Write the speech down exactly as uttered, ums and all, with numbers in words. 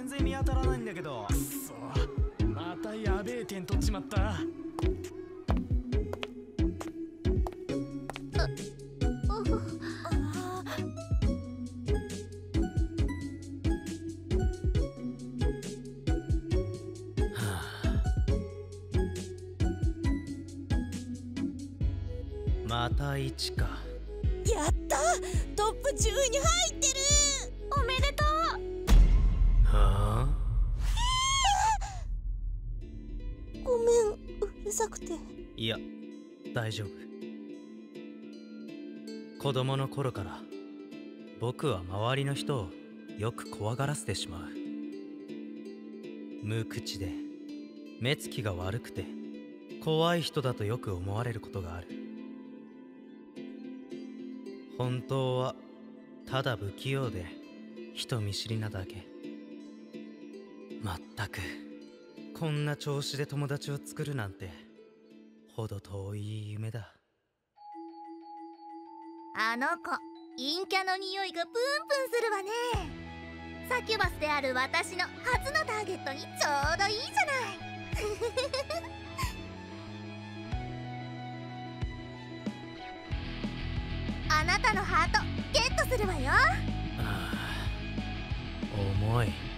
全然見当たらないんだけど。くそ、またやべえ点取っちまった。またいちか。やった、トップじゅうに入ってる。おめでとう。はあ、えー、ごめん、うるさくて。いや大丈夫。子供の頃から僕は周りの人をよく怖がらせてしまう。無口で目つきが悪くて怖い人だとよく思われることがある。本当はただ不器用で人見知りなだけ。まったくこんな調子で友達を作るなんてほど遠い夢だ。あの子、陰キャの匂いがプンプンするわね。サキュバスである私の初のターゲットにちょうどいいじゃない。あなたのハートゲットするわよ。ああ、重い。